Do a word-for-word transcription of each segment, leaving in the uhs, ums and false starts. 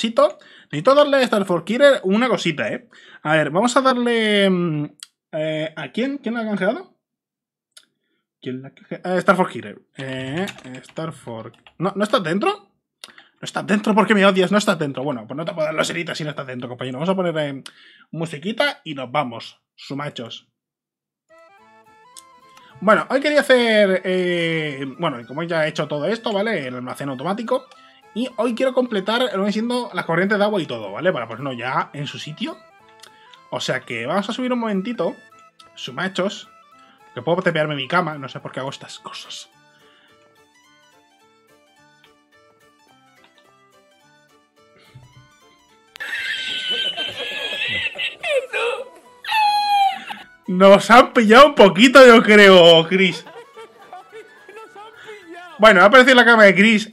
Chito, necesito darle a Starforkiller una cosita, ¿eh? A ver, vamos a darle... Eh, ¿A quién? ¿Quién la ha canjeado? ¿Quién la ha canjeado? Eh, Starforkiller. Eh, Starfork... ¿No, ¿No estás dentro? No estás dentro porque me odias, no estás dentro. Bueno, pues no te puedo dar las heritas si no estás dentro, compañero. Vamos a poner eh, musiquita y nos vamos, sumachos. Bueno, hoy quería hacer... Eh, bueno, como ya he hecho todo esto, ¿vale? El almacén automático. Y hoy quiero completar lo que viene siendo las corrientes de agua y todo, ¿vale? Para ponernos ya en su sitio. O sea que vamos a subir un momentito. Sumachos. Que puedo tepearme mi cama. No sé por qué hago estas cosas. Nos han pillado un poquito, yo creo, Chris. Bueno, ha aparecido la cama de Chris.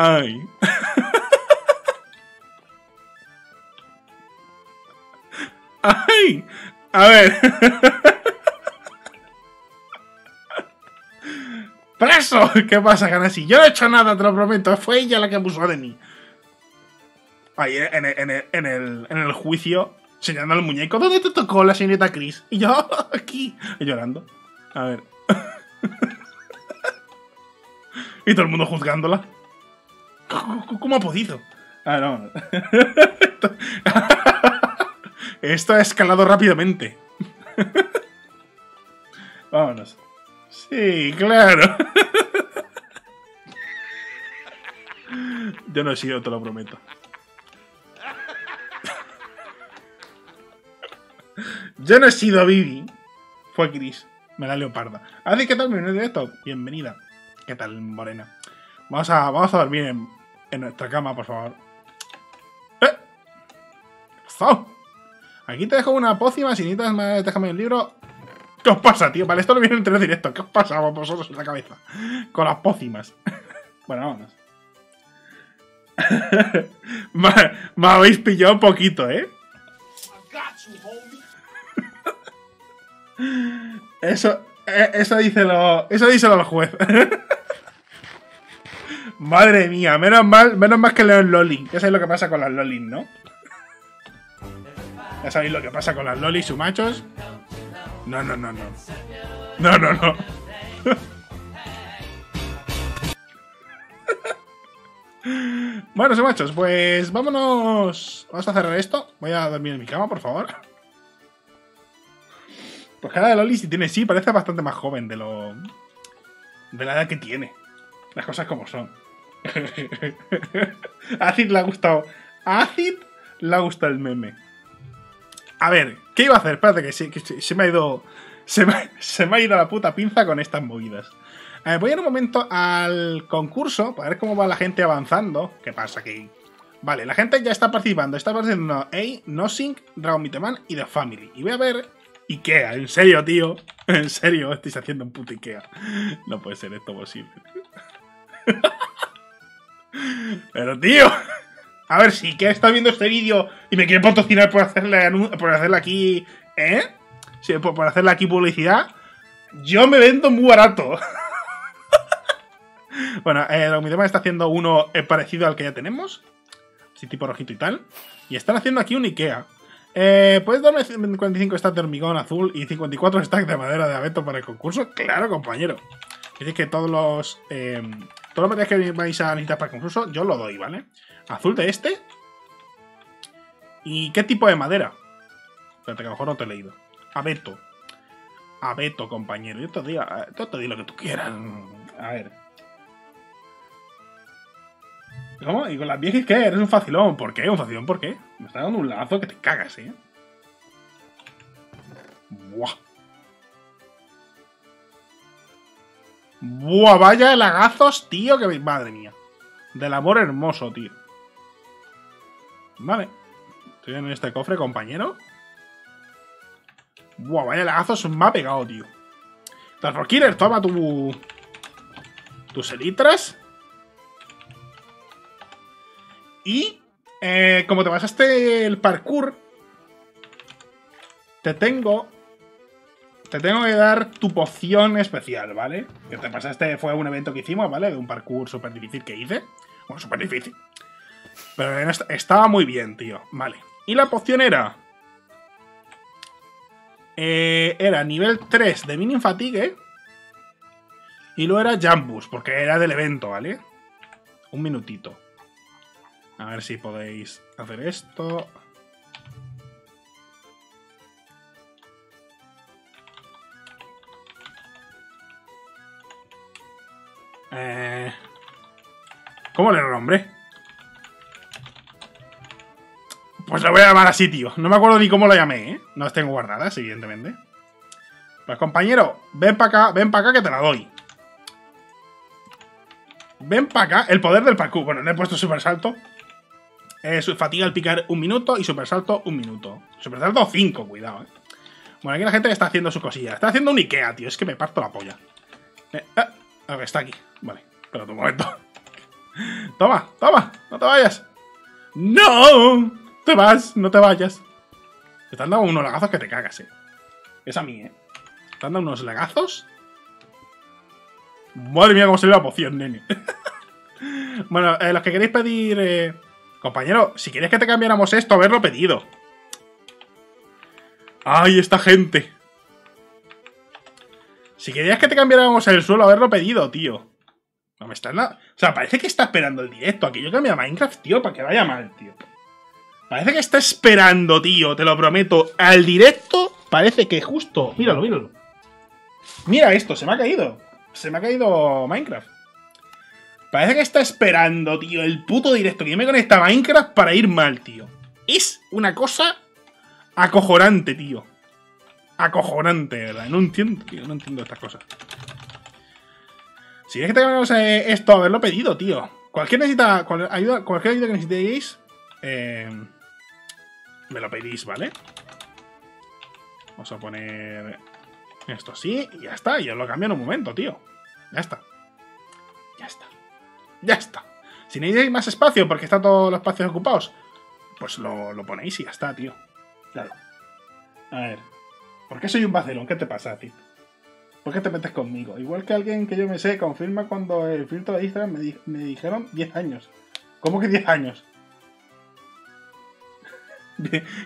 Ay. Ay. A ver. ¡Preso! ¿Qué pasa, Ganasi? Yo no he hecho nada, te lo prometo. Fue ella la que abusó de mí. Ay, en el, en el, en el, en el juicio, señalando al muñeco. ¿Dónde te tocó la señorita Chris? Y yo, aquí. Y llorando. A ver. Y todo el mundo juzgándola. ¿Cómo ha podido? Ah, no. Esto ha escalado rápidamente. Vámonos. Sí, claro. Yo no he sido, te lo prometo. Yo no he sido Vivi. Fue Chris. Me la leoparda. Así que tal, bienvenida directo. Bienvenida. ¿Qué tal, Morena? Vamos a, vamos a dormir en... En nuestra cama, por favor. ¡Eh! ¿Qué pasó? Aquí te dejo una pócima. Si necesitas más, déjame un libro. ¿Qué os pasa, tío? Vale, esto lo viene en tres directo. ¿Qué os pasa a vosotros en la cabeza? Con las pócimas. Bueno, vámonos. me, me habéis pillado un poquito, ¿eh? Eso... Eso díselo... Eso díselo al juez. Madre mía, menos mal, menos mal que leo el loli. Ya sabéis lo que pasa con las lolis, ¿no? Ya sabéis lo que pasa con las lolis, sumachos. No, no, no, no. No, no, no. Bueno, sumachos, pues vámonos. Vamos a cerrar esto. Voy a dormir en mi cama, por favor. Pues cara de loli, si tiene sí, parece bastante más joven de lo... de la edad que tiene. Las cosas como son. Acid le ha gustado. Acid le ha gustado el meme. A ver, ¿qué iba a hacer? Espérate, que se, que se, se me ha ido. Se me, se me ha ido la puta pinza con estas movidas. A ver, voy en un momento al concurso para ver cómo va la gente avanzando. ¿Qué pasa aquí? Vale, la gente ya está participando. Está participando en NoSync, DragonMitman y TheFamily. Y voy a ver. IKEA, en serio, tío. En serio, estáis haciendo un puto IKEA. No puede ser esto posible. Pero tío, a ver si que está viendo este vídeo y me quiere patrocinar por hacerle, por hacerle aquí, ¿eh? Sí, por, por hacerle aquí publicidad. Yo me vendo muy barato. Bueno, eh, mi tema está haciendo uno parecido al que ya tenemos, así tipo rojito y tal. Y están haciendo aquí un IKEA. Eh, ¿Puedes darme cuarenta y cinco stacks de hormigón azul y cincuenta y cuatro stacks de madera de abeto para el concurso? Claro, compañero. Dice que todos los... Eh, todos los materiales que vais a necesitar para el concurso, yo lo doy, ¿vale? Azul de este. ¿Y qué tipo de madera? Espérate, que a lo mejor no te he leído. Abeto. Abeto, compañero. Yo te digo, yo te digo lo que tú quieras. A ver. ¿Cómo? ¿Y con las viejas qué? Eres un facilón. ¿Por qué? ¿Un facilón por qué? Me está dando un lazo que te cagas, ¿eh? Buah. Buah, vaya lagazos, tío, que... Madre mía. De labor hermoso, tío. Vale. Estoy en este cofre, compañero. Buah, vaya lagazos me ha pegado, tío. Starforkiller, toma tu... tus elitras. Y... Eh, como te pasaste el parkour... Te tengo... Te tengo que dar tu poción especial, ¿vale? Que te pasaste, fue un evento que hicimos, ¿vale? De un parkour súper difícil que hice. Bueno, súper difícil. Pero estaba muy bien, tío. Vale. Y la poción era... Eh, era nivel tres de Minim Fatigue. Y luego era Jambus, porque era del evento, ¿vale? Un minutito. A ver si podéis hacer esto. Eh... ¿Cómo le nombré? Pues lo voy a llamar así, tío. No me acuerdo ni cómo lo llamé, ¿eh? No las tengo guardadas, evidentemente. Pues, compañero, ven para acá, ven para acá que te la doy. Ven para acá. El poder del parkour. Bueno, le he puesto super salto. Eh, fatiga al picar un minuto y super salto un minuto. Super salto cinco, cuidado, ¿eh? Bueno, aquí la gente está haciendo su cosilla. Está haciendo un Ikea, tío. Es que me parto la polla. Eh, ah, a ver, está aquí. Vale, pero un momento. Toma, toma, no te vayas. ¡No! Te vas, no te vayas. Te están dando unos lagazos que te cagas, eh. Es a mí, eh. Te están dando unos lagazos. Madre mía, cómo salió la poción, nene. Bueno, eh, los que queréis pedir. Eh... Compañero, si quieres que te cambiáramos esto, haberlo pedido. ¡Ay, esta gente! Si querías que te cambiáramos el suelo, haberlo pedido, tío. No me estás nada. O sea, parece que está esperando el directo a que yo cambie a Minecraft, tío, para que vaya mal, tío. Parece que está esperando, tío, te lo prometo. Al directo parece que justo... Míralo, míralo. Mira esto, se me ha caído. Se me ha caído Minecraft. Parece que está esperando, tío, el puto directo que yo me conecta a Minecraft para ir mal, tío. Es una cosa acojonante, tío. Acojonante, ¿verdad? No entiendo, tío, no entiendo estas cosas. Si es que tengamos eh, esto, haberlo pedido, tío. Cualquier necesita, cual, ayuda, cualquier ayuda que necesitéis... Eh, me lo pedís, ¿vale? Vamos a poner esto así y ya está. Y os lo cambio en un momento, tío. Ya está. Ya está. Ya está. Si necesitáis más espacio porque está todos los espacios ocupados, pues lo, lo ponéis y ya está, tío. Claro. A ver. ¿Por qué soy un vacilón? ¿Qué te pasa, tío? ¿Por qué te metes conmigo? Igual que alguien que yo me sé confirma cuando el filtro de Instagram me, di me dijeron diez años. ¿Cómo que diez años?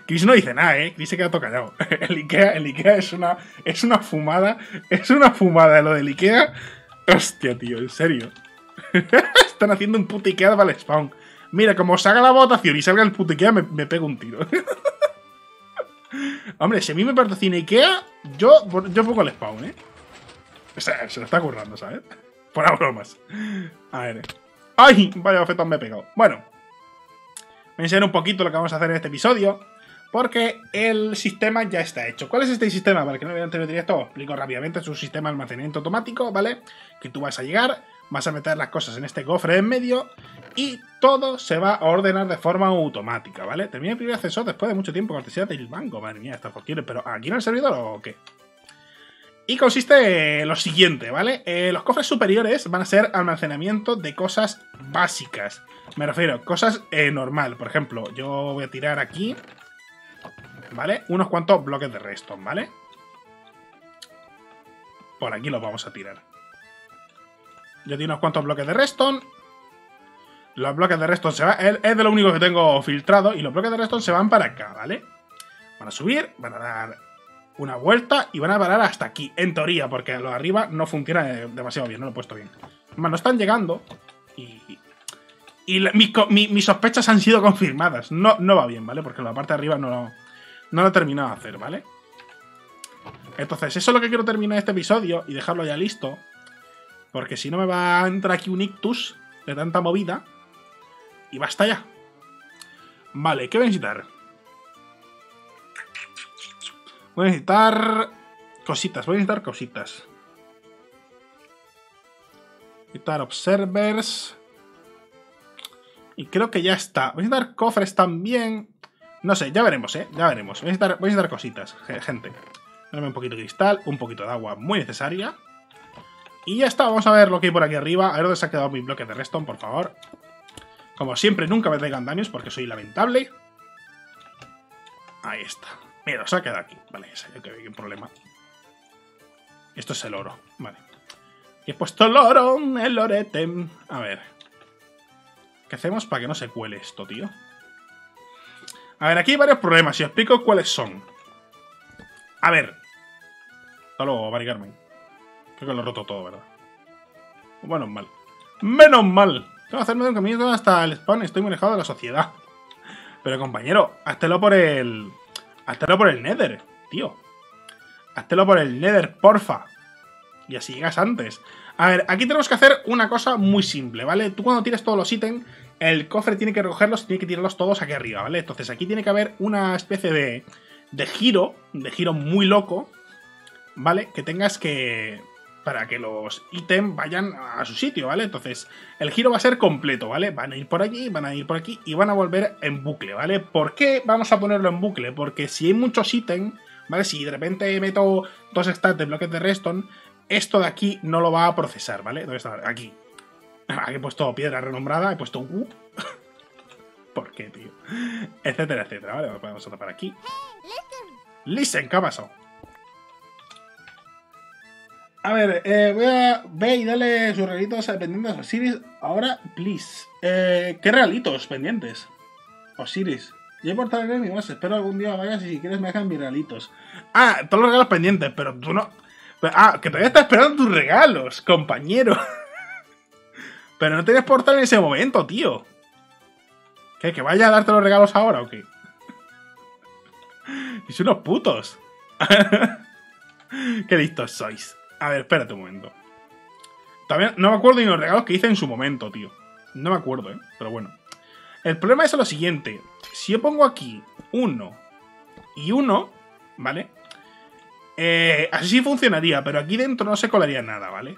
Chris no dice nada, eh. Chris se queda todo callado. El Ikea, el Ikea es una. Es una fumada. Es una fumada lo del Ikea. Hostia, tío, en serio. Están haciendo un puto Ikea para el spawn. Mira, como salga la votación y salga el puto Ikea, me, me pego un tiro. Hombre, si a mí me patrocina Ikea, yo, yo pongo el spawn, eh. O sea, se lo está currando, ¿sabes? Por las bromas. A ver. ¡Ay! Vaya bofetón me he pegado. Bueno. Voy a enseñar un poquito lo que vamos a hacer en este episodio, porque el sistema ya está hecho. ¿Cuál es este sistema? Para que no vean antes de directo, os explico rápidamente. Es un sistema de almacenamiento automático, ¿vale? Que tú vas a llegar, vas a meter las cosas en este cofre en medio y todo se va a ordenar de forma automática, ¿vale? Terminé el primer acceso después de mucho tiempo, cortesía del Mango. Madre mía, Starforkiller, pero ¿aquí en el servidor o qué? Y consiste en lo siguiente, ¿vale? Eh, los cofres superiores van a ser almacenamiento de cosas básicas. Me refiero, cosas eh, normal. Por ejemplo, yo voy a tirar aquí, ¿vale? Unos cuantos bloques de Redstone, ¿vale? Por aquí los vamos a tirar. Yo tiro unos cuantos bloques de Redstone. Los bloques de Redstone se van... Es de lo único que tengo filtrado. Y los bloques de Redstone se van para acá, ¿vale? Van a subir, van a dar... una vuelta y van a parar hasta aquí, en teoría, porque lo de arriba no funciona demasiado bien, no lo he puesto bien. Más no están llegando y, y la, mis, mi, mis sospechas han sido confirmadas. No, no va bien, ¿vale? Porque la parte de arriba no lo, no lo he terminado de hacer, ¿vale? Entonces, eso es lo que quiero terminar este episodio y dejarlo ya listo, porque si no me va a entrar aquí un ictus de tanta movida y basta ya. Vale, ¿qué voy a necesitar? Voy a necesitar cositas, voy a necesitar cositas. Voy a necesitar observers. Y creo que ya está. Voy a necesitar cofres también. No sé, ya veremos, ¿eh? Ya veremos. Voy a necesitar, voy a necesitar cositas, gente. Dame un poquito de cristal, un poquito de agua muy necesaria. Y ya está, vamos a ver lo que hay por aquí arriba. A ver dónde se ha quedado mi bloque de redstone, por favor. Como siempre, nunca me traigan daños porque soy lamentable. Ahí está. Mira, se ha quedado aquí. Vale, esa ya que hay un problema. Esto es el oro. Vale. Y he puesto el oro, el lorete. A ver. ¿Qué hacemos para que no se cuele esto, tío? A ver, aquí hay varios problemas y os explico cuáles son. A ver. Hasta luego, Barry Garmin. Creo que lo he roto todo, ¿verdad? Bueno, mal. ¡Menos mal! Tengo que hacerme un camino hasta el spawn. Estoy muy alejado de la sociedad. Pero, compañero, háztelo por el... Háztelo por el Nether, tío. Háztelo por el Nether, porfa. Y así llegas antes. A ver, aquí tenemos que hacer una cosa muy simple, ¿vale? Tú cuando tires todos los ítems, el cofre tiene que recogerlos y tiene que tirarlos todos aquí arriba, ¿vale? Entonces aquí tiene que haber una especie de, de giro, de giro muy loco, ¿vale? Que tengas que... para que los ítems vayan a su sitio, ¿vale? Entonces el giro va a ser completo, ¿vale? Van a ir por allí, van a ir por aquí y van a volver en bucle, ¿vale? ¿Por qué vamos a ponerlo en bucle? Porque si hay muchos ítems, ¿vale? Si de repente meto dos stats de bloques de Redstone, esto de aquí no lo va a procesar, ¿vale? Entonces, aquí. Aquí he puesto piedra renombrada, he puesto... Uh. ¿Por qué, tío? Etcétera, etcétera, ¿vale? Vamos a tapar aquí. Hey, listen. Listen, ¿qué ha pasado? A ver, eh, voy a... Ve y dale sus regalitos pendientes a Osiris. Ahora, please. Eh, ¿Qué regalitos pendientes? Osiris. Yo he portado mis más. Espero algún día vayas y si quieres me dejan mis regalitos. Ah, todos los regalos pendientes, pero tú no... Ah, que todavía estás esperando tus regalos, compañero. Pero no tienes portal en ese momento, tío. ¿Qué? ¿Que vaya a darte los regalos ahora o qué? Y son unos putos. Qué listos sois. A ver, espérate un momento. También no me acuerdo ni los regalos que hice en su momento, tío. No me acuerdo, ¿eh? Pero bueno. El problema es lo siguiente. Si yo pongo aquí uno y uno, ¿vale? Eh, así funcionaría, pero aquí dentro no se colaría nada, ¿vale?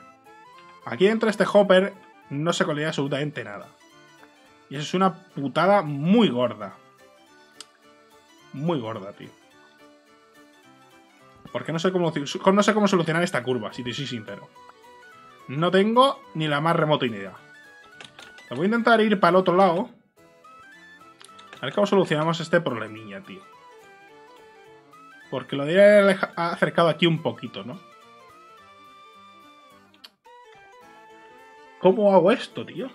Aquí dentro de este hopper no se colaría absolutamente nada. Y eso es una putada muy gorda. Muy gorda, tío. Porque no sé cómo, no sé cómo solucionar esta curva, si te soy sincero. No tengo ni la más remota idea. Voy a intentar ir para el otro lado. A ver cómo solucionamos este problemilla, tío. Porque lo debería haber acercado aquí un poquito, ¿no? ¿Cómo hago esto, tío?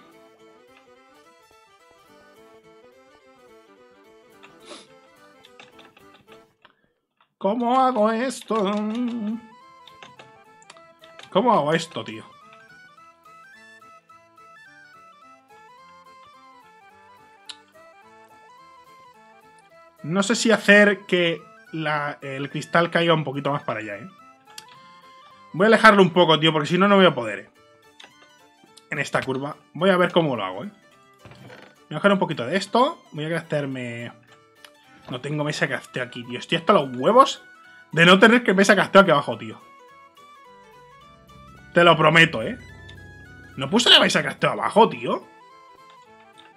¿Cómo hago esto? ¿Cómo hago esto, tío? No sé si hacer que... La, el cristal caiga un poquito más para allá, ¿eh? Voy a alejarlo un poco, tío, porque si no, no voy a poder, ¿eh? En esta curva. Voy a ver cómo lo hago, ¿eh? Voy a coger un poquito de esto. Voy a craftearme... No tengo mesa de crafteo aquí, tío. Estoy hasta los huevos de no tener que mesa de crafteo aquí abajo, tío. Te lo prometo, ¿eh? No puse la mesa de crafteo abajo, tío.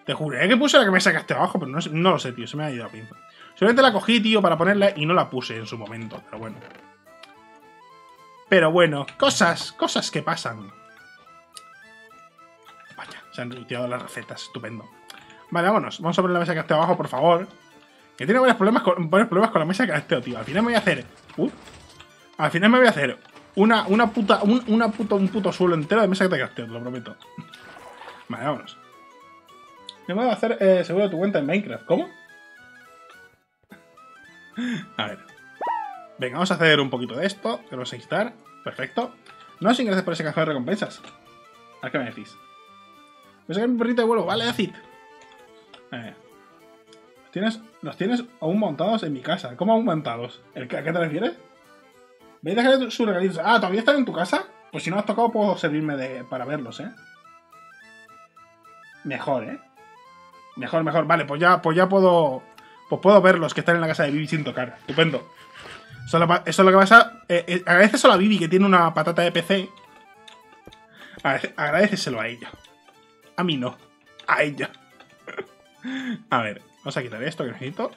Te juré que puse la mesa de crafteo abajo, pero no, no lo sé, tío. Se me ha ido la pinza. Solamente la cogí, tío, para ponerla y no la puse en su momento, pero bueno. Pero bueno, cosas, cosas que pasan. Vaya, se han retirado las recetas, estupendo. Vale, vámonos, vamos a poner la mesa de casteo abajo, por favor. Que tiene varios problemas con, varios problemas con la mesa de casteo, tío. Al final me voy a hacer... Uh, al final me voy a hacer una, una puta, un, una puto, un puto suelo entero de mesa de casteo, te lo prometo. Vale, vámonos. Me voy a hacer eh, seguro tu cuenta en Minecraft, ¿cómo? A ver. Venga, vamos a hacer un poquito de esto. Que lo vamos a quitar. Perfecto. No, sin gracias por ese cajón de recompensas. A ver qué me decís. Voy a sacar mi perrito de vuelo. Vale, Acid. A ver. Los tienes, los tienes aún montados en mi casa. ¿Cómo aún montados? ¿El, ¿A qué te refieres? Veis a dejar sus regalitos. Ah, ¿todavía están en tu casa? Pues si no has tocado, puedo servirme de, para verlos, ¿eh? Mejor, ¿eh? Mejor, mejor. Vale, pues ya, pues ya puedo... Pues puedo ver los que están en la casa de Vivi sin tocar. Estupendo. Eso es lo que pasa. Eh, eh, agradeceselo a Vivi, que tiene una patata de P C. Agradece, agradeceselo a ella. A mí no. A ella. A ver. Vamos a quitar esto que necesito.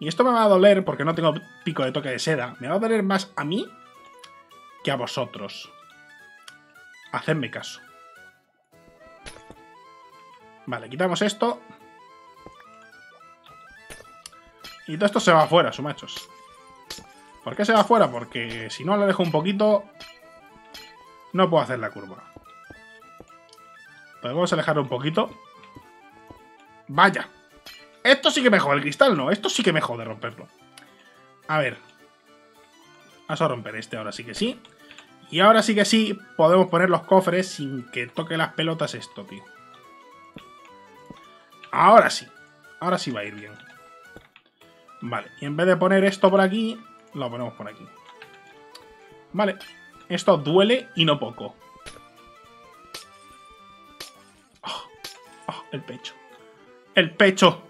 Y esto me va a doler porque no tengo pico de toque de seda. Me va a doler más a mí que a vosotros. Hacedme caso. Vale, quitamos esto. Y todo esto se va afuera, sumachos. ¿Por qué se va afuera? Porque si no lo dejo un poquito, no puedo hacer la curva. Podemos alejarlo un poquito. Vaya. Esto sí que me jode, el cristal no. Esto sí que me jode romperlo. A ver. Vamos a romper este, ahora sí que sí. Y ahora sí que sí podemos poner los cofres sin que toque las pelotas esto, tío. Ahora sí. Ahora sí va a ir bien. Vale. Y en vez de poner esto por aquí, lo ponemos por aquí. Vale. Esto duele y no poco. Oh, oh, el pecho. El pecho.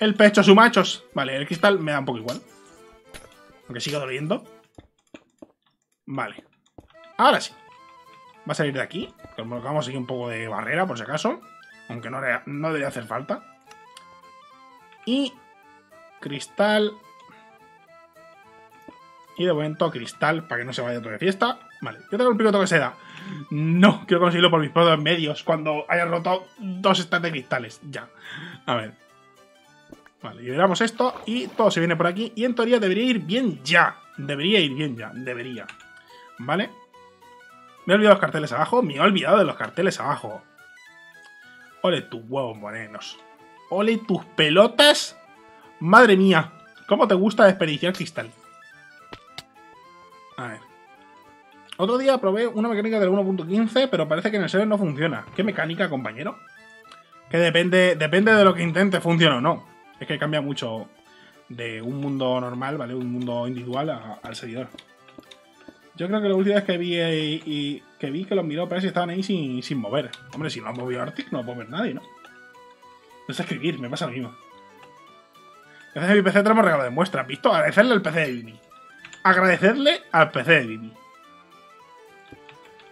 El pecho, sumachos. Vale, el cristal me da un poco igual. Aunque siga doliendo. Vale. Ahora sí. Va a salir de aquí. Colocamos aquí un poco de barrera, por si acaso. Aunque no, no debería hacer falta. Y cristal. Y de momento cristal para que no se vaya todo de fiesta. Vale, yo tengo el pico que se da. No, quiero conseguirlo por mis propios medios cuando hayan roto dos stacks de cristales. Ya. A ver. Vale, liberamos esto y todo se viene por aquí. Y en teoría debería ir bien ya. Debería ir bien ya. Debería. Vale. Me he olvidado los carteles abajo. Me he olvidado de los carteles abajo. Ole tus huevos morenos. Ole tus pelotas. Madre mía. ¿Cómo te gusta desperdiciar cristal? A ver. Otro día probé una mecánica del uno punto quince, pero parece que en el server no funciona. ¿Qué mecánica, compañero? Que depende, depende de lo que intente, funciona o no. Es que cambia mucho de un mundo normal, ¿vale? Un mundo individual a, al servidor. Yo creo que la última vez que vi y, y, que vi que los miró, pero si estaban ahí sin, sin mover. Hombre, si no han movido Arctic, no lo puede ver nadie, ¿no? No sé escribir, me pasa lo mismo. Gracias a mi P C tenemos regalo de muestra, ¿visto? Agradecerle al P C de Vivi. Agradecerle al P C de Vivi.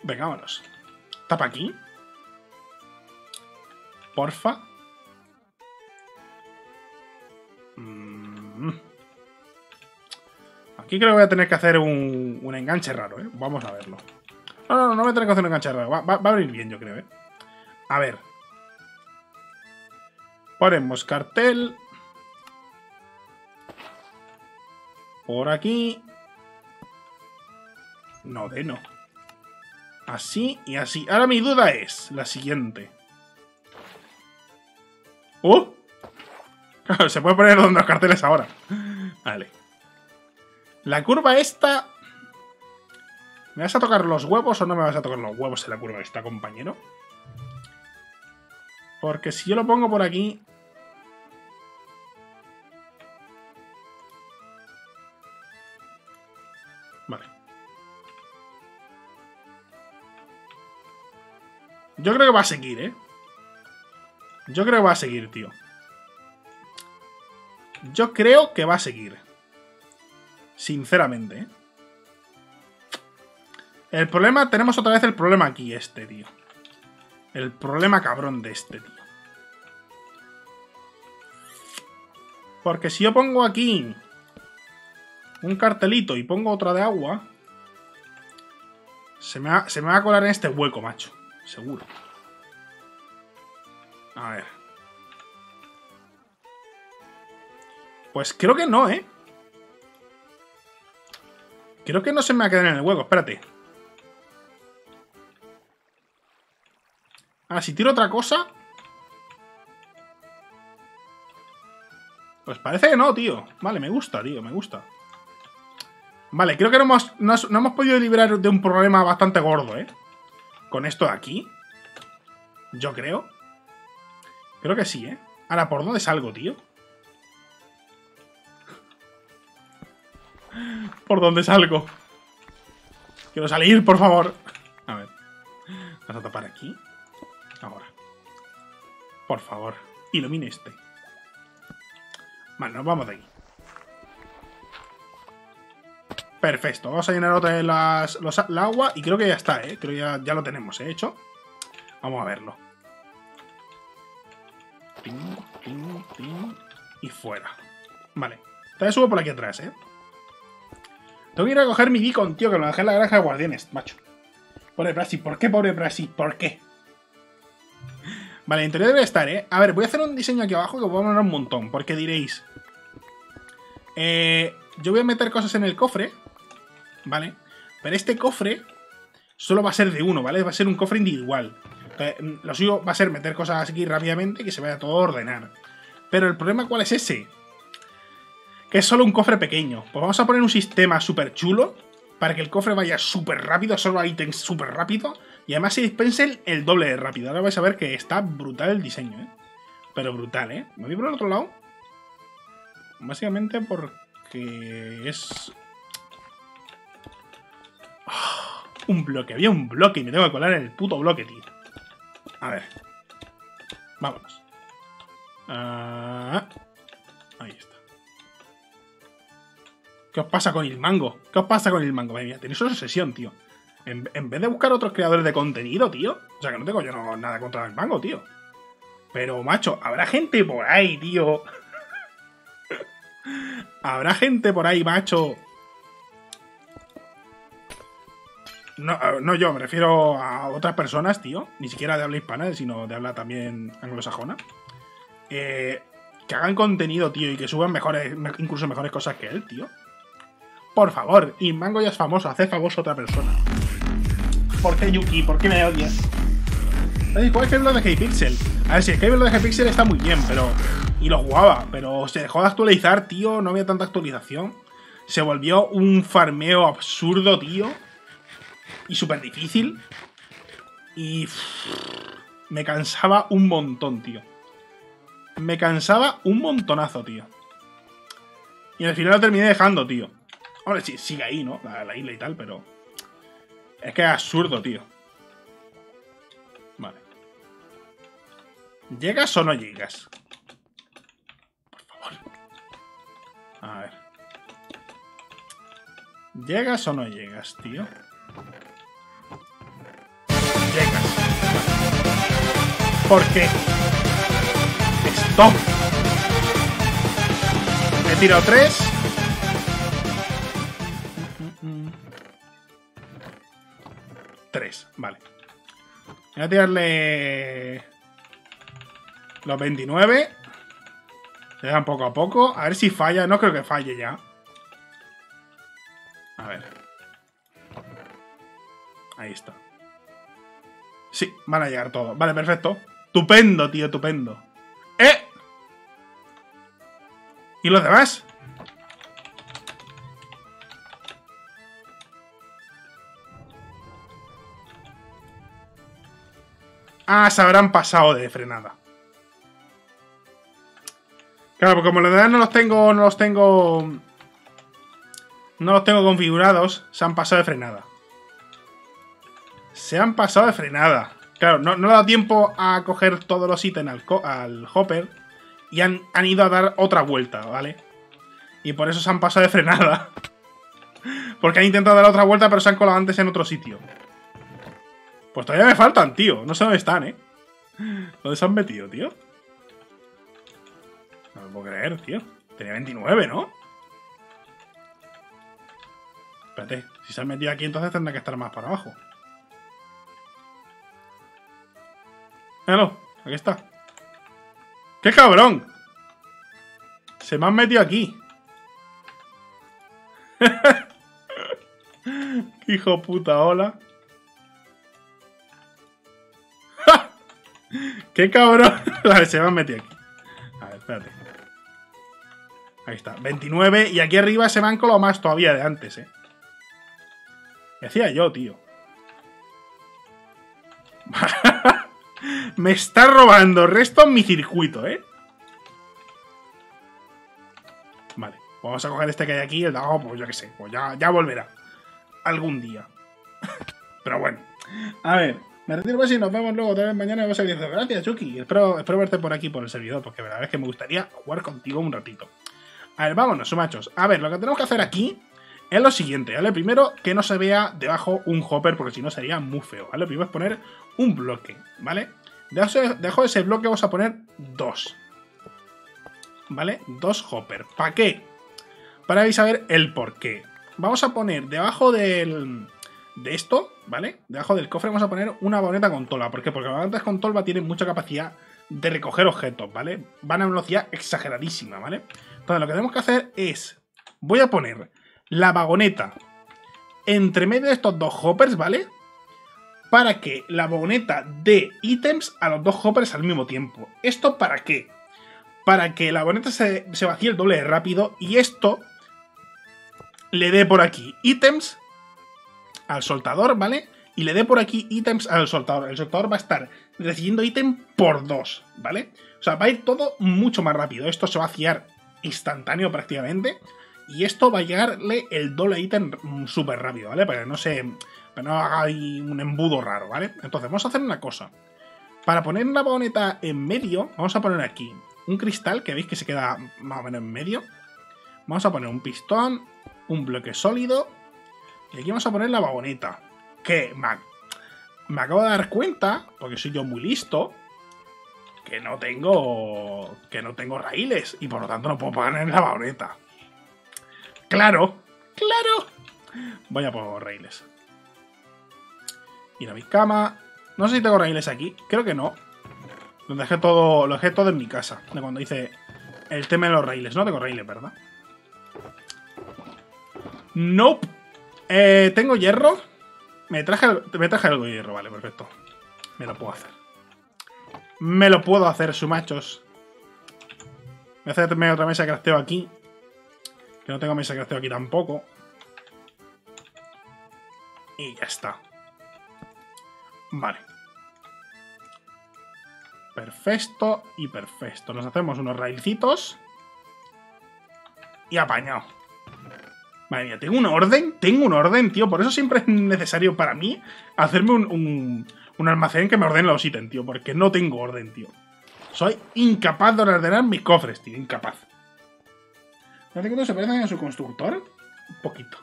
Venga, vámonos. Tapa aquí. Porfa. Mm. Aquí creo que voy a tener que hacer un, un enganche raro, ¿eh? Vamos a verlo. No, no, no, no voy a tener que hacer un enganche raro. Va, va, va a abrir bien, yo creo, ¿eh? A ver. Ponemos cartel. Por aquí. No, de no. Así y así. Ahora mi duda es la siguiente. ¡Oh! Claro, se puede poner donde los carteles ahora. Vale. La curva esta... ¿Me vas a tocar los huevos o no me vas a tocar los huevos en la curva esta, compañero? Porque si yo lo pongo por aquí... Yo creo que va a seguir, ¿eh? Yo creo que va a seguir, tío. Yo creo que va a seguir. Sinceramente, ¿eh? El problema... Tenemos otra vez el problema aquí, este, tío. El problema cabrón de este, tío. Porque si yo pongo aquí... un cartelito y pongo otra de agua... Se me va, se me va a colar en este hueco, macho. Seguro. A ver. Pues creo que no, ¿eh? Creo que no se me va a quedar en el hueco. Espérate. Ah, si tiro otra cosa... Pues parece que no, tío. Vale, me gusta, tío. Me gusta. Vale, creo que no hemos, no, no hemos podido liberar de un problema bastante gordo, ¿eh? Con esto de aquí. Yo creo. Creo que sí, ¿eh? Ahora, ¿por dónde salgo, tío? ¿Por dónde salgo? Quiero salir, por favor. A ver. Vamos a tapar aquí. Ahora. Por favor. Ilumine este. Vale, nos vamos de aquí. Perfecto, vamos a llenar otra vez las, los, la agua y creo que ya está, ¿eh? Creo que ya, ya lo tenemos, ¿eh? Hecho. Vamos a verlo. Ping, ping, ping. Y fuera. Vale. Todavía subo por aquí atrás, ¿eh? Tengo que ir a coger mi beacon, tío, que lo dejé en la granja de guardianes, macho. Pobre Brasi, ¿por qué, pobre Brasi? ¿Por qué? Vale, el interior debe estar, ¿eh? A ver, voy a hacer un diseño aquí abajo que voy a poner un montón, porque diréis... Eh... Yo voy a meter cosas en el cofre, ¿vale? Pero este cofre solo va a ser de uno, ¿vale? Va a ser un cofre individual. Entonces, lo suyo va a ser meter cosas aquí rápidamente y que se vaya todo a ordenar. Pero el problema, ¿cuál es ese? Que es solo un cofre pequeño. Pues vamos a poner un sistema súper chulo para que el cofre vaya súper rápido, solo ítems súper rápido, y además se dispensen el doble de rápido. Ahora vais a ver que está brutal el diseño, ¿eh? Pero brutal, ¿eh? Me voy por el otro lado. Básicamente porque es... Oh, un bloque, había un bloque y me tengo que colar en el puto bloque, tío. A ver. Vámonos. Ah, ahí está. ¿Qué os pasa con el mango? ¿Qué os pasa con el mango? Madre mía, tenéis una obsesión, tío. En, en vez de buscar otros creadores de contenido, tío. O sea, que no tengo yo no, nada contra el mango, tío. Pero, macho, habrá gente por ahí, tío. Habrá gente por ahí, macho. No, no yo, me refiero a otras personas, tío. Ni siquiera de habla hispana, sino de habla también anglosajona. Eh, que hagan contenido, tío, y que suban mejores, incluso mejores cosas que él, tío. Por favor, y Mango ya es famoso, hace famoso a otra persona. ¿Por qué, Yuki? ¿Por qué me odias? ¿Cuál es el de GPixel? A ver, si el cable de GPixel está muy bien, pero... Y lo jugaba, pero se dejó de actualizar, tío. No había tanta actualización. Se volvió un farmeo absurdo, tío. Y súper difícil. Y... me cansaba un montón, tío. Me cansaba un montonazo, tío. Y al final lo terminé dejando, tío. Hombre, sí, sigue ahí, ¿no? La, la isla y tal, pero... es que es absurdo, tío. Vale. ¿Llegas o no llegas? Por favor. A ver. ¿Llegas o no llegas, tío? Llegas. ¿Por qué? ¡Stop! Me tiro tres. Tres, vale. Voy a tirarle los veintinueve. Se dan poco a poco. A ver si falla. No creo que falle ya. A ver. Ahí está. Sí, van a llegar todos. Vale, perfecto. Estupendo, tío, estupendo. ¡Eh! ¿Y los demás? Ah, se habrán pasado de frenada. Claro, porque como los demás no los tengo. No los tengo. No los tengo configurados. Se han pasado de frenada. Se han pasado de frenada. Claro, no, no le ha dado tiempo a coger todos los ítems al, al hopper. Y han, han ido a dar otra vuelta, ¿vale? Y por eso se han pasado de frenada. Porque han intentado dar otra vuelta, pero se han colado antes en otro sitio. Pues todavía me faltan, tío. No sé dónde están, ¿eh? ¿Dónde se han metido, tío? No me puedo creer, tío. Tenía veintinueve, ¿no? Espérate. Si se han metido aquí, entonces tendrá que estar más para abajo. Míralo. Aquí está. ¡Qué cabrón! Se me han metido aquí. Hijo puta, hola. ¡Qué cabrón! A ver, se me han metido aquí. A ver, espérate. Ahí está, veintinueve. Y aquí arriba se me han colado más todavía de antes, ¿eh? ¿Qué hacía yo, tío? Me está robando resto en mi circuito, ¿eh? Vale, vamos a coger este que hay aquí. El de abajo, pues yo qué sé. Pues ya, ya volverá. Algún día. Pero bueno. A ver. Me retiro pues y nos vemos luego otra vez mañana en los servidores. Gracias, Chucky. Espero, espero verte por aquí, por el servidor, porque la verdad es que me gustaría jugar contigo un ratito. A ver, vámonos, machos. A ver, lo que tenemos que hacer aquí es lo siguiente, ¿vale? Primero, que no se vea debajo un hopper, porque si no sería muy feo, ¿vale? Primero es poner un bloque, ¿vale? Debajo de ese bloque vamos a poner dos. ¿Vale? Dos hopper. ¿Para qué? Para vais a ver el porqué. Vamos a poner debajo del... de esto, ¿vale? Debajo del cofre vamos a poner una vagoneta con tolva. ¿Por qué? Porque las vagonetas con tolva tienen mucha capacidad de recoger objetos, ¿vale? Van a una velocidad exageradísima, ¿vale? Entonces lo que tenemos que hacer es... voy a poner la vagoneta entre medio de estos dos hoppers, ¿vale? para que la vagoneta dé ítems a los dos hoppers al mismo tiempo. ¿Esto para qué? Para que la vagoneta se, se vacíe el doble de rápido y esto le dé por aquí ítems al soltador, ¿vale? Y le dé por aquí ítems al soltador. El soltador va a estar recibiendo ítem por dos, ¿vale? O sea, va a ir todo mucho más rápido. Esto se va a vaciar instantáneo prácticamente. Y esto va a llegarle el doble ítem súper rápido, ¿vale? Para que no se... Para no haga ahí un embudo raro, ¿vale? Entonces, vamos a hacer una cosa. Para poner la vagoneta en medio, vamos a poner aquí un cristal, que veis que se queda más o menos en medio. Vamos a poner un pistón, un bloque sólido. Y aquí vamos a poner la vagoneta. Que me, me acabo de dar cuenta, porque soy yo muy listo, que no tengo... Que no tengo raíles. Y por lo tanto no puedo poner en la vagoneta. ¡Claro! ¡Claro! Voy a por raíles. Ir a mi cama. No sé si tengo raíles aquí. Creo que no. Lo dejé todo, lo dejé todo en mi casa. De cuando hice el tema de los raíles. No tengo raíles, ¿verdad? Nope. Eh, tengo hierro. Me traje, me traje algo de hierro. Vale, perfecto. Me lo puedo hacer. Me lo puedo hacer, sumachos. Voy a hacerme otra mesa de crafteo aquí. Que no tengo mesa de crafteo aquí tampoco. Y ya está. Vale. Perfecto y perfecto. Nos hacemos unos railcitos. Y apañado. Madre mía, tengo un orden. Tengo un orden, tío. Por eso siempre es necesario para mí hacerme un, un, un almacén que me ordene los ítems, tío. Porque no tengo orden, tío. Soy incapaz de ordenar mis cofres, tío. Incapaz. ¿No te cuento se parecen a su constructor? Un poquito.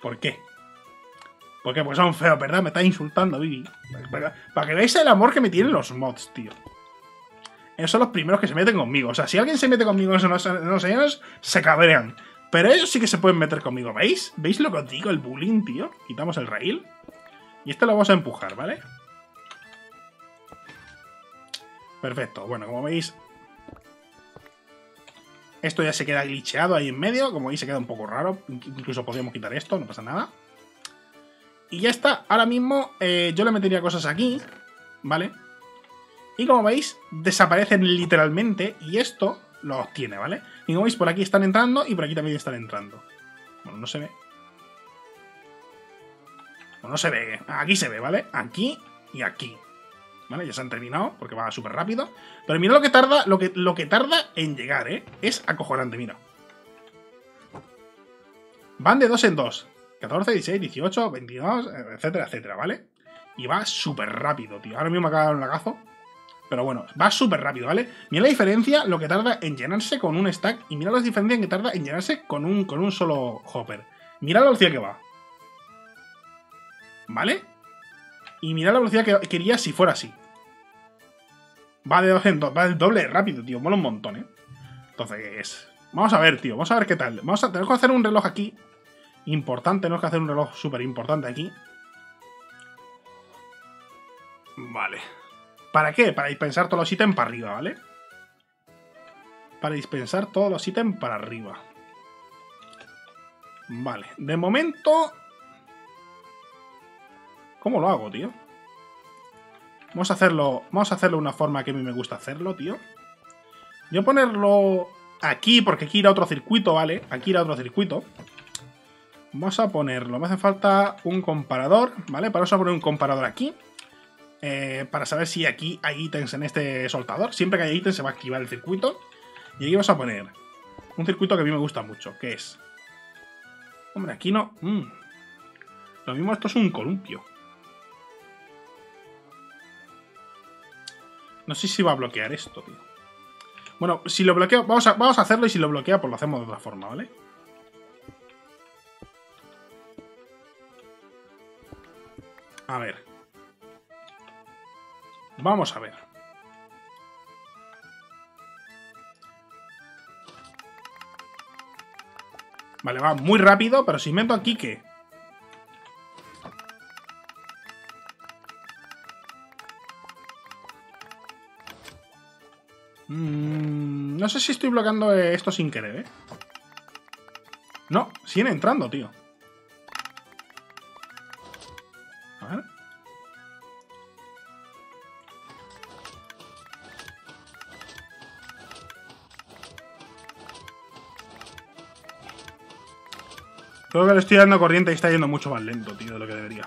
¿Por qué? Porque pues son feos, ¿verdad? Me está insultando, Vivi. Para que veáis el amor que me tienen los mods, tío. Ellos son los primeros que se meten conmigo. O sea, si alguien se mete conmigo en esos años, se cabrean. Pero ellos sí que se pueden meter conmigo, ¿veis? ¿Veis lo que os digo? El bullying, tío. Quitamos el rail. Y este lo vamos a empujar, ¿vale? Perfecto. Bueno, como veis... Esto ya se queda glitcheado ahí en medio. Como veis, se queda un poco raro. Incluso podríamos quitar esto, no pasa nada. Y ya está, ahora mismo eh, yo le metería cosas aquí, ¿vale? Y como veis, desaparecen literalmente y esto lo obtiene, ¿vale? Y como veis, por aquí están entrando y por aquí también están entrando. Bueno, no se ve. Bueno, no se ve. Aquí se ve, ¿vale? Aquí y aquí. ¿Vale? Ya se han terminado porque va súper rápido. Pero mirad lo que tarda, lo que, lo que tarda en llegar, ¿eh? Es acojonante, mira. Van de dos en dos. catorce, dieciséis, dieciocho, veintidós, etcétera, etcétera, ¿vale? Y va súper rápido, tío. Ahora mismo me acaba de dar un lagazo. Pero bueno, va súper rápido, ¿vale? Mira la diferencia, lo que tarda en llenarse con un stack. Y mira la diferencia que tarda en llenarse con un, con un solo hopper. Mira la velocidad que va. ¿Vale? Y mira la velocidad que quería si fuera así. Va de dos en dos, va el doble rápido, tío. Mola un montón, ¿eh? Entonces, vamos a ver, tío. Vamos a ver qué tal. Vamos a, tenemos que hacer un reloj aquí. Importante, no es que hacer un reloj súper importante aquí. Vale. ¿Para qué? Para dispensar todos los ítems para arriba, ¿vale? Para dispensar todos los ítems para arriba. Vale. De momento... ¿Cómo lo hago, tío? Vamos a hacerlo... Vamos a hacerlo de una forma que a mí me gusta hacerlo, tío. Yo ponerlo aquí, porque aquí irá otro circuito, ¿vale? Aquí irá otro circuito. Vamos a ponerlo, me hace falta un comparador, ¿vale? Para eso poner un comparador aquí, eh, para saber si aquí hay ítems en este soltador. Siempre que haya ítems se va a activar el circuito. Y aquí vamos a poner un circuito que a mí me gusta mucho, que es... Hombre, aquí no... Mm. Lo mismo esto es un columpio. No sé si va a bloquear esto, tío. Bueno, si lo bloqueo, vamos a, vamos a hacerlo y si lo bloquea, pues lo hacemos de otra forma, ¿vale? A ver. Vamos a ver. Vale, va muy rápido, pero si meto aquí, ¿qué? Mm, no sé si estoy bloqueando esto sin querer, ¿eh? No, siguen entrando, tío. Creo que le estoy dando corriente y está yendo mucho más lento, tío, de lo que debería.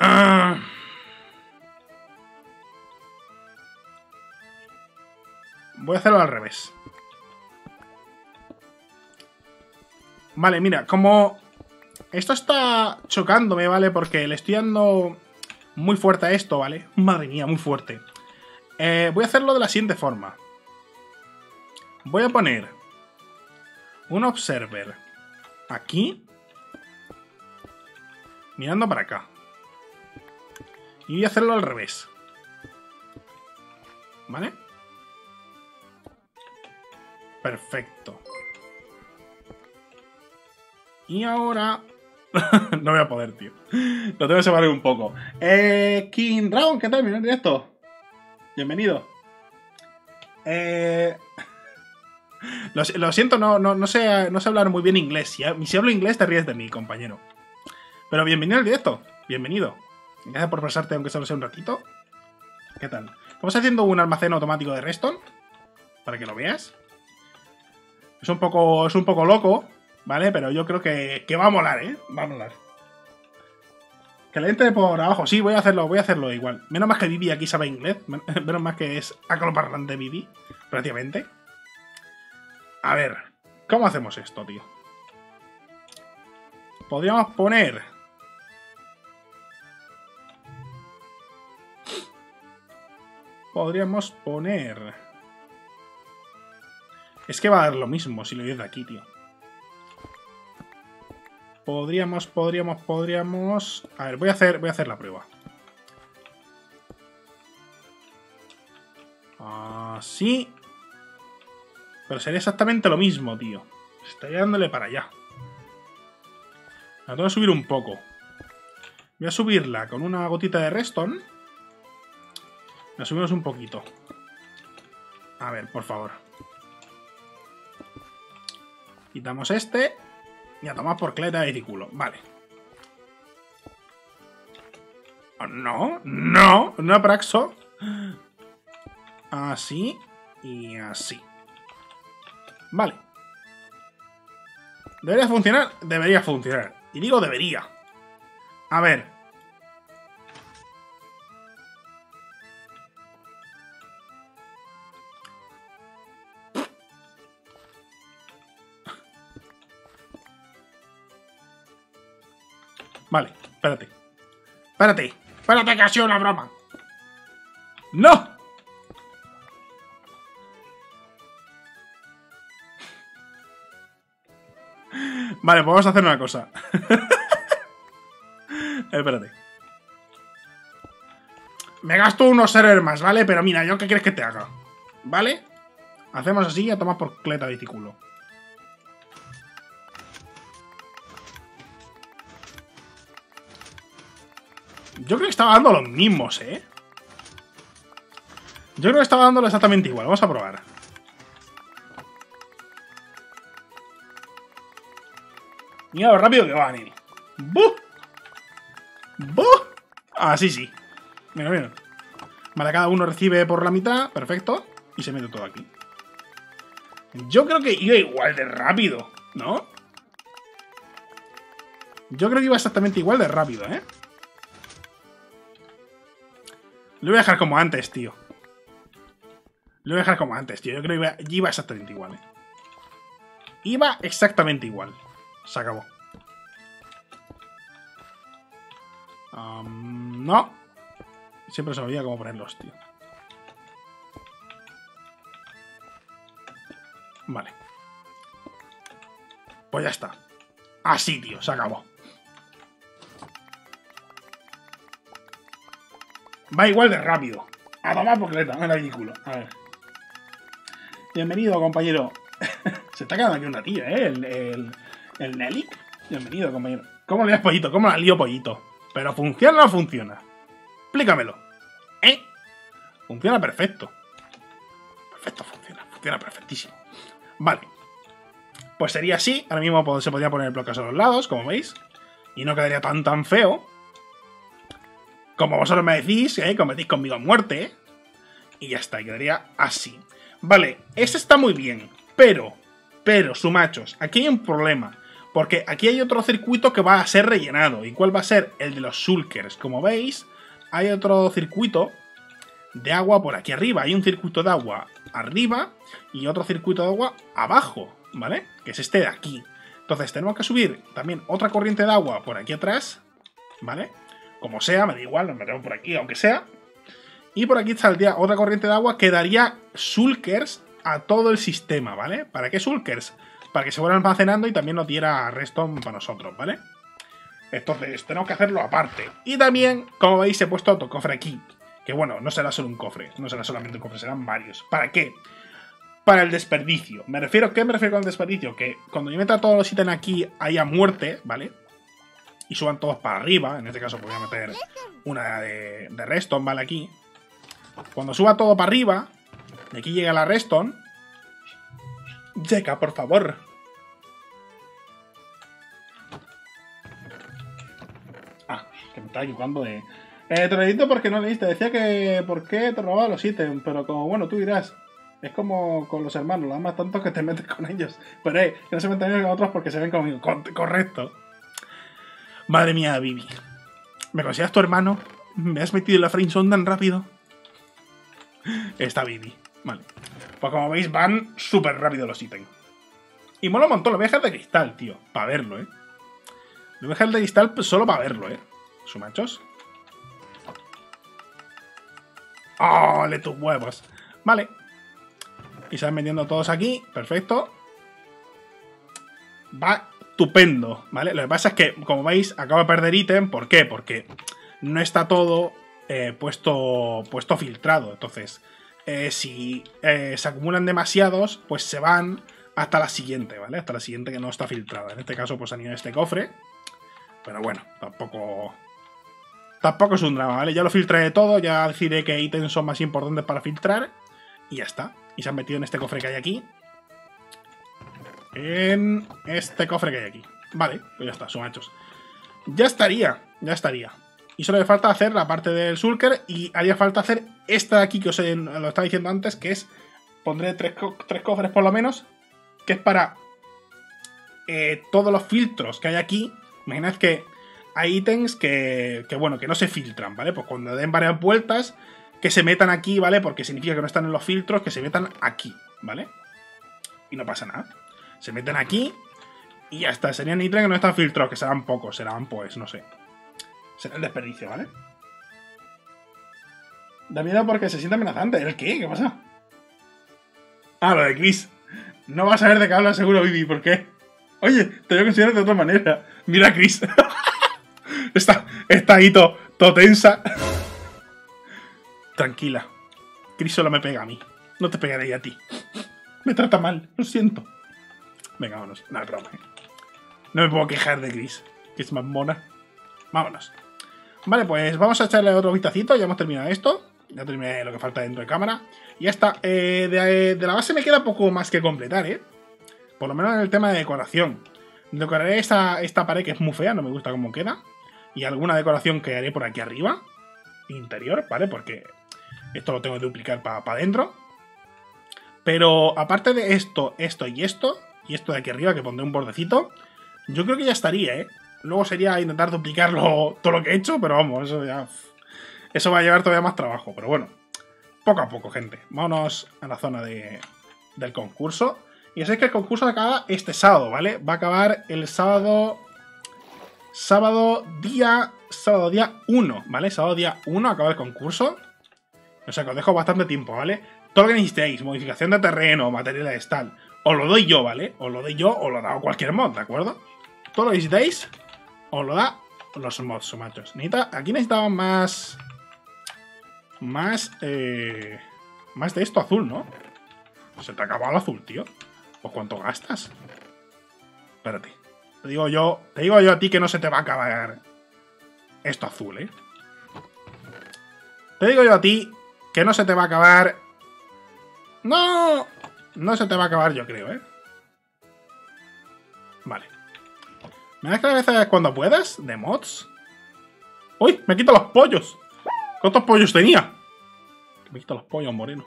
Ah. Voy a hacerlo al revés. Vale, mira, como esto está chocándome, ¿vale? Porque le estoy dando muy fuerte a esto, ¿vale? Madre mía, muy fuerte. Eh, voy a hacerlo de la siguiente forma. Voy a poner un observer aquí, mirando para acá. Y voy a hacerlo al revés. ¿Vale? Perfecto. Y ahora... no voy a poder, tío. Lo tengo que separar un poco. Eh, King Dragon, ¿qué tal? Bienvenido en directo. Bienvenido. Eh... Lo, lo siento, no, no, no, sé, no sé hablar muy bien inglés. Si, si hablo inglés te ríes de mí, compañero. Pero bienvenido al directo. Bienvenido. Gracias por pasarte, aunque solo sea un ratito. ¿Qué tal? Vamos haciendo un almacén automático de Redstone, para que lo veas. Es un poco, es un poco loco, ¿vale? Pero yo creo que, que va a molar, ¿eh? Va a molar. Que le entre por abajo. Sí, voy a hacerlo, voy a hacerlo igual. Menos más que Vivi aquí sabe inglés. Menos más que es angloparlante Vivi, prácticamente. A ver, ¿cómo hacemos esto, tío? Podríamos poner... Podríamos poner... Es que va a dar lo mismo si lo doy de aquí, tío. Podríamos, podríamos, podríamos... A ver, voy a hacer, voy a hacer la prueba. Así... Pero sería exactamente lo mismo, tío. Estaría dándole para allá. La tengo que subir un poco. Voy a subirla con una gotita de Redstone. La subimos un poquito. A ver, por favor. Quitamos este. Y a tomar por cleta de ridículo. Vale. Oh, no, no, no apraxo. Así y así. Vale. ¿Debería funcionar? Debería funcionar. Y digo debería. A ver. Vale, espérate. Espérate. Espérate que ha sido una broma. ¡No! Vale, pues vamos a hacer una cosa. Espérate. Me gasto unos servers más, ¿vale? Pero mira, ¿yo qué quieres que te haga? ¿Vale? Hacemos así y a tomar por cleta viticulo. Yo creo que estaba dando los mismos, ¿eh? Yo creo que estaba dándolo exactamente igual. Vamos a probar. Mira lo rápido que va, nene. ¡Buh! ¡Buh! Así sí. Mira, mira. Vale, cada uno recibe por la mitad. Perfecto. Y se mete todo aquí. Yo creo que iba igual de rápido, ¿no? Yo creo que iba exactamente igual de rápido, ¿eh? Lo voy a dejar como antes, tío. Lo voy a dejar como antes, tío. Yo creo que iba, iba exactamente igual, ¿eh? Iba exactamente igual. Se acabó. Um, no. Siempre se me olvida cómo ponerlos, tío. Vale. Pues ya está. Así, tío. Se acabó. Va igual de rápido. A tomar por cleta. Era ridículo. A ver. Bienvenido, compañero. Se está quedando aquí un ratillo, ¿eh? El... el... El Nelly. Bienvenido, compañero. ¿Cómo le das pollito? ¿Cómo la lío pollito? ¿Pero funciona o no funciona? Explícamelo. ¿Eh? Funciona perfecto. Perfecto, funciona. Funciona perfectísimo. Vale. Pues sería así. Ahora mismo se podría poner bloques a los lados, como veis. Y no quedaría tan tan feo. Como vosotros me decís, ¿eh? Cometís conmigo a muerte, ¿eh? Y ya está. Y quedaría así. Vale. Este está muy bien. Pero... Pero, sumachos, aquí hay un problema, porque aquí hay otro circuito que va a ser rellenado. ¿Y cuál va a ser? El de los shulkers. Como veis, hay otro circuito de agua por aquí arriba. Hay un circuito de agua arriba y otro circuito de agua abajo, ¿vale? Que es este de aquí. Entonces tenemos que subir también otra corriente de agua por aquí atrás, ¿vale? Como sea, me da igual, nos metemos por aquí, aunque sea. Y por aquí saldría otra corriente de agua que daría shulkers a todo el sistema, ¿vale? ¿Para qué shulkers? Para que se fueran almacenando y también nos diera Redstone para nosotros, ¿vale? Entonces tenemos que hacerlo aparte. Y también, como veis, he puesto otro cofre aquí. Que bueno, no será solo un cofre, no será solamente un cofre, serán varios. ¿Para qué? Para el desperdicio. Me refiero, ¿qué me refiero con el desperdicio? Que cuando yo meta todos los ítems aquí, haya muerte, ¿vale? Y suban todos para arriba. En este caso voy a meter una de, de Redstone, ¿vale? Aquí. Cuando suba todo para arriba, de aquí llega la Redstone. Llega, por favor. Ah, que me estaba equivocando de... Eh, te lo edito porque no leíste. Decía que... ¿Por qué te robaba los ítems? Pero como, bueno, tú dirás. Es como con los hermanos. Lo amas tanto que te metes con ellos. Pero, eh, que no se metan con otros porque se ven conmigo. Correcto. Madre mía, Vivi. ¿Me consideras tu hermano? ¿Me has metido en la friendzone tan rápido? Está Vivi. Vale. Pues como veis, van súper rápido los ítems. Y mola un montón. Lo voy a dejar de cristal, tío. Para verlo, ¿eh? Lo voy a dejar de cristal solo para verlo, ¿eh? Sumachos. ¡Oh, le tus huevos! Vale. Y se van metiendo todos aquí. Perfecto. Va estupendo, ¿vale? Lo que pasa es que, como veis, acabo de perder ítem. ¿Por qué? Porque no está todo eh, puesto, puesto filtrado. Entonces... Eh, si eh, se acumulan demasiados, pues se van hasta la siguiente, ¿vale? Hasta la siguiente que no está filtrada. En este caso, pues han ido a este cofre. Pero bueno, tampoco... Tampoco es un drama, ¿vale? Ya lo filtré de todo, ya decidiré qué ítems son más importantes para filtrar. Y ya está. Y se han metido en este cofre que hay aquí. En este cofre que hay aquí. Vale, pues ya está, son hechos. Ya estaría, ya estaría. Y solo me falta hacer la parte del shulker y haría falta hacer esta de aquí que os he, lo estaba diciendo antes, que es, pondré tres, co tres cofres por lo menos, que es para eh, todos los filtros que hay aquí. Imaginad que hay ítems que, que, bueno, que no se filtran, ¿vale? Pues cuando den varias vueltas, que se metan aquí, ¿vale? Porque significa que no están en los filtros, que se metan aquí, ¿vale? Y no pasa nada. Se meten aquí y ya está. Serían ítems que no están filtrados, que serán pocos, serán pues, no sé. Será el desperdicio, ¿vale? Da miedo porque se siente amenazante. ¿El qué? ¿Qué pasa? Ah, lo de Chris. No vas a ver de qué habla seguro, Vivi. ¿Por qué? Oye, te voy a considerar de otra manera. Mira a Chris. está, está ahí todo to tensa. Tranquila. Chris solo me pega a mí. No te pegaré a ti. Me trata mal. Lo siento. Venga, vámonos. No, broma. No me puedo quejar de Chris. Que es más mona. Vámonos. Vale, pues vamos a echarle otro vistacito. Ya hemos terminado esto. Ya terminé lo que falta dentro de cámara. Y ya está. Eh, de, de la base me queda poco más que completar, ¿eh? Por lo menos en el tema de decoración. Decoraré esta, esta pared que es muy fea. No me gusta cómo queda. Y alguna decoración que haré por aquí arriba. Interior, ¿vale? Porque esto lo tengo que duplicar para pa adentro. Pero aparte de esto, esto y esto. Y esto de aquí arriba que pondré un bordecito. Yo creo que ya estaría, ¿eh? Luego sería intentar duplicarlo todo lo que he hecho, pero vamos, eso ya... Eso va a llevar todavía más trabajo, pero bueno. Poco a poco, gente. Vámonos a la zona de, del concurso. Y así es que el concurso acaba este sábado, ¿vale? Va a acabar el sábado... Sábado día... Sábado día uno, ¿vale? Sábado día uno acaba el concurso. O sea, que os dejo bastante tiempo, ¿vale? Todo lo que necesitéis, modificación de terreno, materiales tal... Os lo doy yo, ¿vale? Os lo doy yo o lo da cualquier mod, ¿de acuerdo? Todo lo que necesitéis... Os lo da los mods, sumachos. Necesita, aquí necesitaban más... Más... Eh, más de esto azul, ¿no? Se te ha acabado el azul, tío. Pues cuánto gastas. Espérate. Te digo yo te digo yo a ti que no se te va a acabar esto azul, ¿eh? Te digo yo a ti que no se te va a acabar... ¡No! No se te va a acabar, yo creo, ¿eh? Vale. ¿Me das cabeza cuando puedas? ¿De mods? ¡Uy! ¡Me quito los pollos! ¿Cuántos pollos tenía? Me quito los pollos, moreno.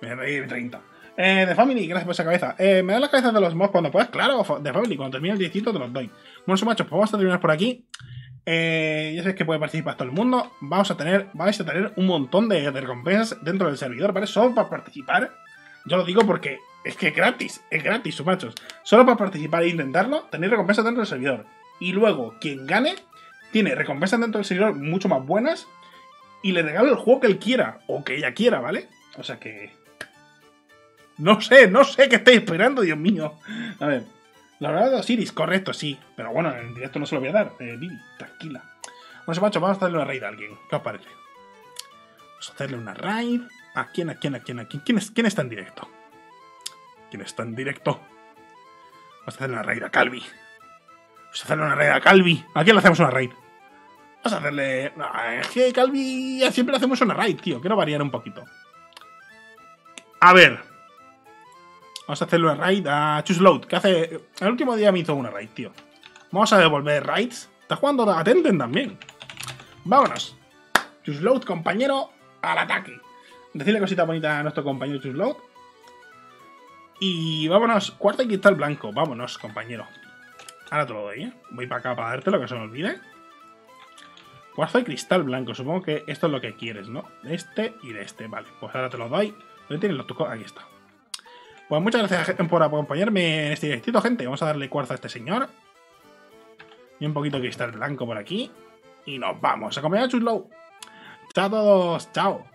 Me voy a ir treinta. Eh, TheFamily, gracias por esa cabeza. Eh, ¿me das las cabezas de los mobs cuando puedas? Claro, TheFamily, cuando termine el diecito te los doy. Bueno, eso, machos, pues vamos a terminar por aquí. Eh, ya sabéis que puede participar todo el mundo. Vamos a tener, vais a tener un montón de, de recompensas dentro del servidor, ¿vale? Solo para participar. Yo lo digo porque es que es gratis, es gratis, sus machos. Solo para participar e intentarlo, tenéis recompensas dentro del servidor. Y luego, quien gane, tiene recompensas dentro del servidor mucho más buenas. Y le regalo el juego que él quiera, o que ella quiera, ¿vale? O sea que... No sé, no sé qué estáis esperando, Dios mío. A ver, la verdad de Osiris, correcto, sí. Pero bueno, en directo no se lo voy a dar. Eh, Vivi, tranquila. Bueno, macho, vamos a hacerle una raid a alguien. ¿Qué os parece? Vamos a hacerle una raid. ¿A quién, a quién, a quién, a quién? ¿Quién, es, quién está en directo? ¿Quién está en directo? Vamos a hacerle una raid a Calvi. Vamos a hacerle una raid a Calvi. ¿A quién le hacemos una raid? Vamos a hacerle... No, es que Calvi... Siempre le hacemos una raid, tío. Quiero variar un poquito. A ver. Vamos a hacerle una raid a Chusload, que hace... El último día me hizo una raid, tío. Vamos a devolver raids. Está jugando a Tenten también. Vámonos. Chusload, compañero, al ataque. Decirle cosita bonita a nuestro compañero Chusload. Y vámonos. Cuarta y cristal blanco. Vámonos, compañero. Ahora te lo doy, ¿eh? Voy para acá para dártelo, que se me olvide. Cuarzo y cristal blanco, supongo que esto es lo que quieres, ¿no? Este y de este, vale. Pues ahora te los doy. ¿Dónde tienen los tucos? Aquí está. Pues muchas gracias por acompañarme en este directito, gente. Vamos a darle cuarzo a este señor. Y un poquito de cristal blanco por aquí. Y nos vamos. Acompañad a Chuslow. Chao a todos. Chao.